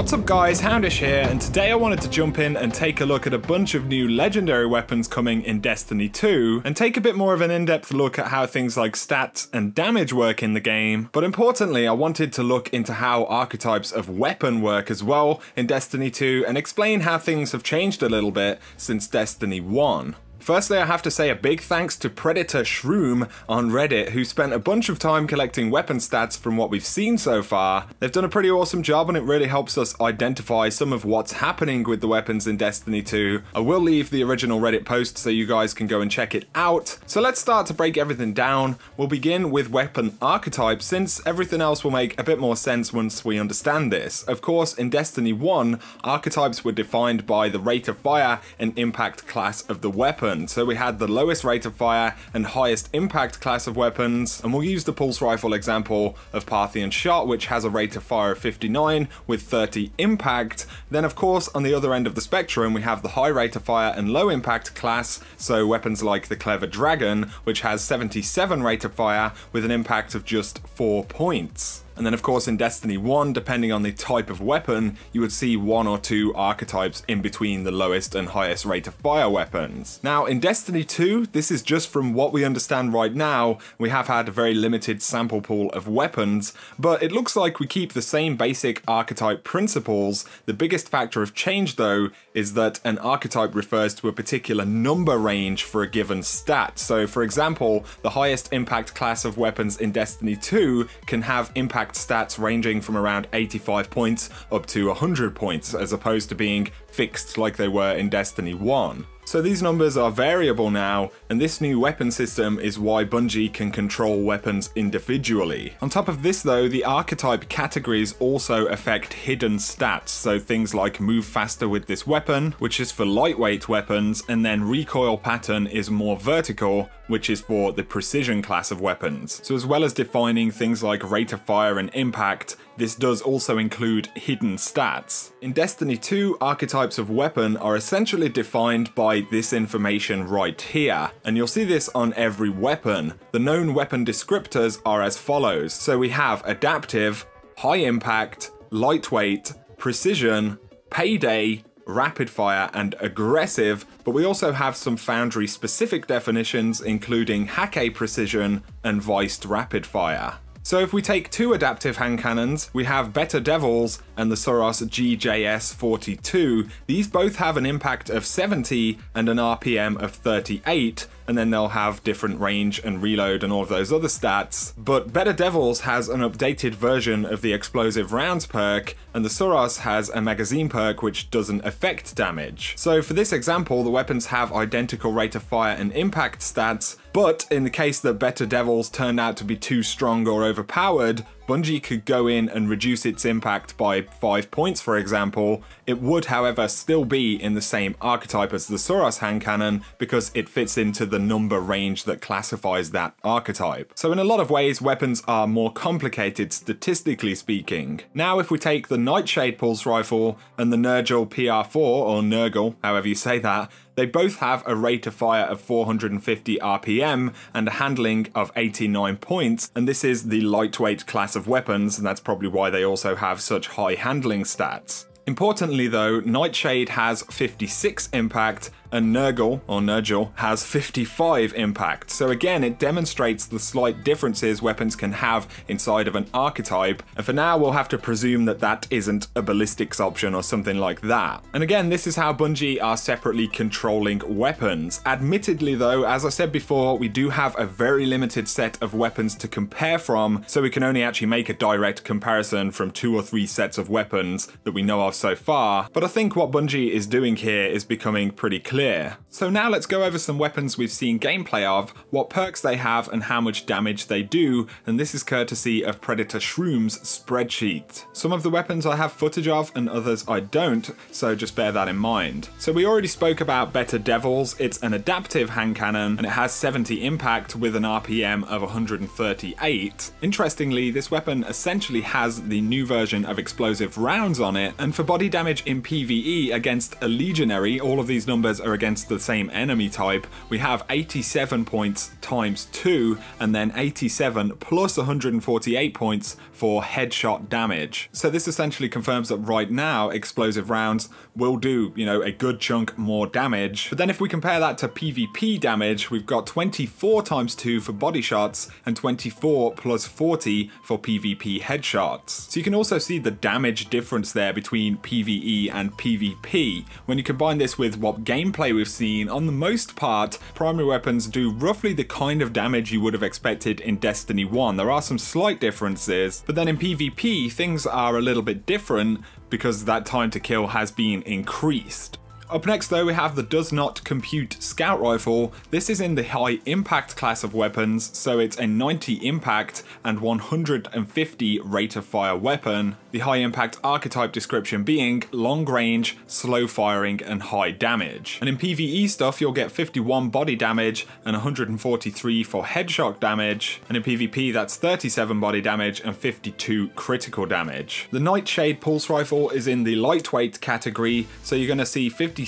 What's up guys, Houndish here, and today I wanted to jump in and take a look at a bunch of new legendary weapons coming in Destiny 2, and take a bit more of an in-depth look at how things like stats and damage work in the game, but importantly I wanted to look into how archetypes of weapon work as well in Destiny 2, and explain how things have changed a little bit since Destiny 1. Firstly, I have to say a big thanks to PredatorShroom on Reddit, who spent a bunch of time collecting weapon stats from what we've seen so far. They've done a pretty awesome job and it really helps us identify some of what's happening with the weapons in Destiny 2. I will leave the original Reddit post so you guys can go and check it out. So let's start to break everything down. We'll begin with weapon archetypes, since everything else will make a bit more sense once we understand this. Of course, in Destiny 1, archetypes were defined by the rate of fire and impact class of the weapon. So we had the lowest rate of fire and highest impact class of weapons, and we'll use the pulse rifle example of Parthian Shot, which has a rate of fire of 59 with 30 impact. Then of course on the other end of the spectrum we have the high rate of fire and low impact class, so weapons like the Clever Dragon, which has 77 rate of fire with an impact of just 4 points. And then of course in Destiny 1, depending on the type of weapon, you would see one or two archetypes in between the lowest and highest rate of fire weapons. Now in Destiny 2, this is just from what we understand right now. We have had a very limited sample pool of weapons, but it looks like we keep the same basic archetype principles. The biggest factor of change though is that an archetype refers to a particular number range for a given stat. So for example, the highest impact class of weapons in Destiny 2 can have impact stats ranging from around 85 points up to 100 points, as opposed to being fixed like they were in Destiny 1. So these numbers are variable now, and this new weapon system is why Bungie can control weapons individually. On top of this though, the archetype categories also affect hidden stats, so things like move faster with this weapon, which is for lightweight weapons, and then recoil pattern is more vertical, which is for the precision class of weapons. So as well as defining things like rate of fire and impact, this does also include hidden stats. In Destiny 2, archetypes of weapon are essentially defined by this information right here, and you'll see this on every weapon. The known weapon descriptors are as follows. So we have adaptive, high impact, lightweight, precision, payday, rapid fire and aggressive, but we also have some Foundry specific definitions including Hake precision and Viced rapid fire. So if we take two adaptive hand cannons, we have Better Devils and the Suros GJS42. These both have an impact of 70 and an RPM of 38, and then they'll have different range and reload and all of those other stats. But Better Devils has an updated version of the explosive rounds perk, and the Suros has a magazine perk which doesn't affect damage. So for this example, the weapons have identical rate of fire and impact stats, but in the case that Better Devils turned out to be too strong or overpowered, Bungie could go in and reduce its impact by 5 points, for example. It would, however, still be in the same archetype as the Suros hand cannon because it fits into the number range that classifies that archetype. So in a lot of ways, weapons are more complicated statistically speaking. Now if we take the Nightshade pulse rifle and the Nergal PR4, or Nergal, however you say that, they both have a rate of fire of 450 RPM and a handling of 89 points, and this is the lightweight class of weapons, and that's probably why they also have such high handling stats. Importantly though, Nightshade has 56 impact, and Nergal, or Nergal, has 55 impact. So again, it demonstrates the slight differences weapons can have inside of an archetype, and for now we'll have to presume that that isn't a ballistics option or something like that. And again, this is how Bungie are separately controlling weapons. Admittedly though, as I said before, we do have a very limited set of weapons to compare from, so we can only actually make a direct comparison from 2 or 3 sets of weapons that we know of so far, but I think what Bungie is doing here is becoming pretty clear. So now let's go over some weapons we've seen gameplay of, what perks they have and how much damage they do, and this is courtesy of PredatorShroom's spreadsheet. Some of the weapons I have footage of and others I don't, so just bear that in mind. So we already spoke about Better Devils. It's an adaptive hand cannon and it has 70 impact with an RPM of 138. Interestingly, this weapon essentially has the new version of explosive rounds on it, and for body damage in PvE against a legionary, all of these numbers are against the the same enemy type, we have 87 points times 2 and then 87 plus 148 points for headshot damage. So this essentially confirms that right now explosive rounds will do, you know, a good chunk more damage. But then if we compare that to PvP damage, we've got 24 times 2 for body shots and 24 plus 40 for PvP headshots. So you can also see the damage difference there between PvE and PvP. When you combine this with what gameplay we've seen, on the most part, primary weapons do roughly the kind of damage you would have expected in Destiny 1. There are some slight differences, but then in PvP, things are a little bit different because that time to kill has been increased. Up next though, we have the Does Not Compute Scout Rifle. This is in the high impact class of weapons, so it's a 90 impact and 150 rate of fire weapon. The high impact archetype description being long range, slow firing and high damage. And in PvE stuff, you'll get 51 body damage and 143 for headshot damage. And in PvP, that's 37 body damage and 52 critical damage. The Nightshade Pulse Rifle is in the lightweight category, so you're gonna see 56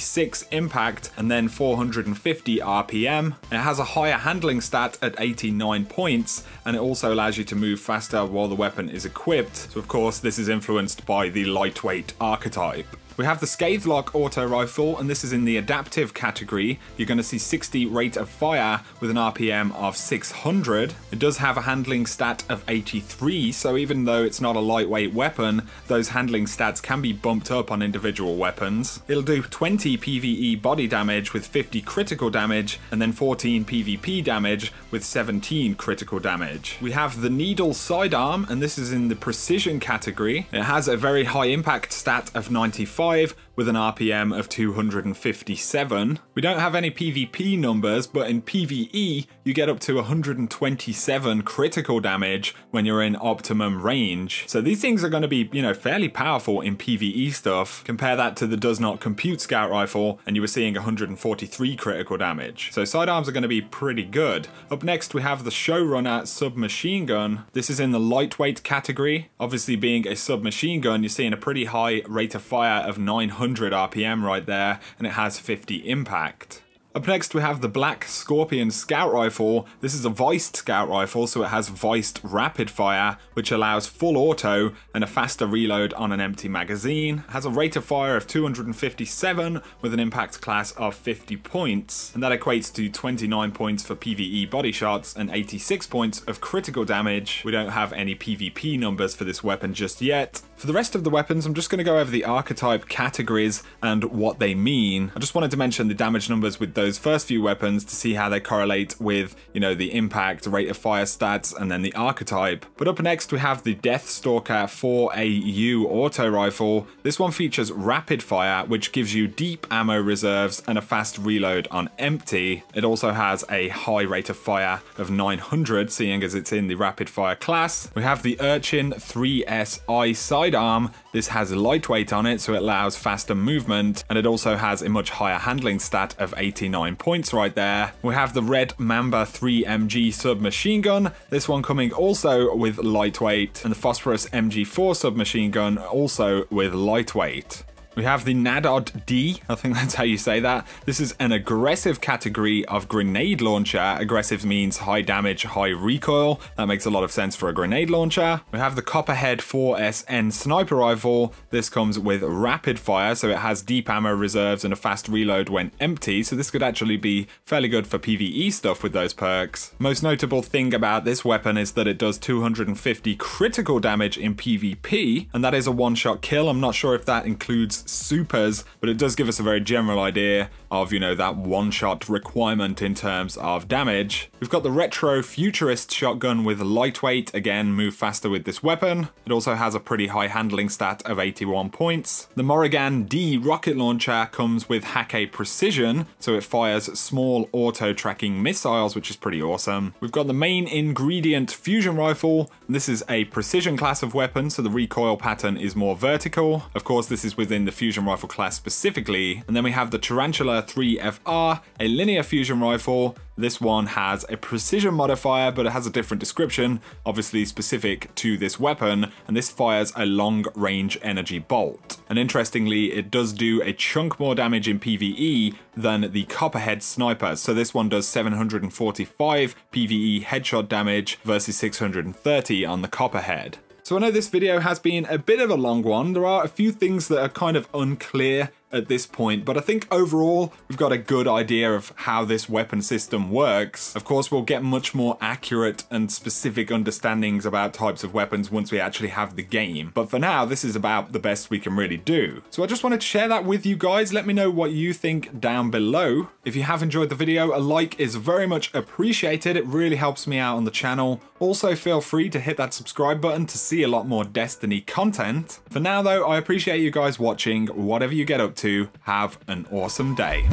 impact and then 450 RPM. And it has a higher handling stat at 89 points, and it also allows you to move faster while the weapon is equipped. So of course, this is influenced by the lightweight archetype. We have the Scathelock Auto Rifle, and this is in the adaptive category. You're going to see 60 rate of fire with an RPM of 600. It does have a handling stat of 83, so even though it's not a lightweight weapon, those handling stats can be bumped up on individual weapons. It'll do 20 PvE body damage with 50 critical damage, and then 14 PvP damage with 17 critical damage. We have the Needle Sidearm, and this is in the precision category. It has a very high impact stat of 95. With an RPM of 257. We don't have any PvP numbers, but in PvE, you get up to 127 critical damage when you're in optimum range. So these things are going to be, you know, fairly powerful in PvE stuff. Compare that to the Does Not Compute Scout Rifle, and you were seeing 143 critical damage. So sidearms are going to be pretty good. Up next, we have the Showrunner Submachine Gun. This is in the lightweight category. Obviously, being a submachine gun, you're seeing a pretty high rate of fire of 900 RPM right there, and it has 50 impact. Up next, we have the Black Scorpion Scout Rifle. This is a viced scout rifle, so it has viced rapid fire, which allows full auto and a faster reload on an empty magazine. It has a rate of fire of 257 with an impact class of 50 points, and that equates to 29 points for PvE body shots and 86 points of critical damage. We don't have any PvP numbers for this weapon just yet. For the rest of the weapons, I'm just going to go over the archetype categories and what they mean. I just wanted to mention the damage numbers with those first few weapons to see how they correlate with, you know, the impact, rate of fire stats, and then the archetype. But up next, we have the Deathstalker 4AU Auto Rifle. This one features rapid fire, which gives you deep ammo reserves and a fast reload on empty. It also has a high rate of fire of 900, seeing as it's in the rapid fire class. We have the Urchin 3SI Sidearm. This has lightweight on it, so it allows faster movement, and it also has a much higher handling stat of 89 points right there. We have the Red Mamba 3 MG submachine gun, this one coming also with lightweight, and the Phosphorus MG4 submachine gun also with lightweight. We have the Nadod D, I think that's how you say that. This is an aggressive category of grenade launcher. Aggressive means high damage, high recoil. That makes a lot of sense for a grenade launcher. We have the Copperhead 4SN sniper rifle. This comes with rapid fire, so it has deep ammo reserves and a fast reload when empty. So this could actually be fairly good for PvE stuff with those perks. Most notable thing about this weapon is that it does 250 critical damage in PvP, and that is a one-shot kill. I'm not sure if that includes supers, but it does give us a very general idea of, you know, that one-shot requirement in terms of damage. We've got the Retro Futurist shotgun with lightweight, again, move faster with this weapon. It also has a pretty high handling stat of 81 points. The Morrigan D rocket launcher comes with Hake precision, so it fires small auto-tracking missiles, which is pretty awesome. We've got the Main Ingredient fusion rifle. This is a precision class of weapon, so the recoil pattern is more vertical. Of course, this is within the the fusion rifle class specifically. And then we have the Tarantula 3FR, a linear fusion rifle. This one has a precision modifier, but it has a different description, obviously specific to this weapon, and this fires a long-range energy bolt. And interestingly, it does do a chunk more damage in PvE than the Copperhead sniper, so this one does 745 PvE headshot damage versus 630 on the Copperhead. So I know this video has been a bit of a long one. There are a few things that are kind of unclear at this point, but I think overall we've got a good idea of how this weapon system works. Of course, we'll get much more accurate and specific understandings about types of weapons once we actually have the game, but for now this is about the best we can really do. So I just wanted to share that with you guys. Let me know what you think down below. If you have enjoyed the video, a like is very much appreciated. It really helps me out on the channel. Also, feel free to hit that subscribe button to see a lot more Destiny content. For now though, I appreciate you guys watching. Whatever you get up to, have an awesome day.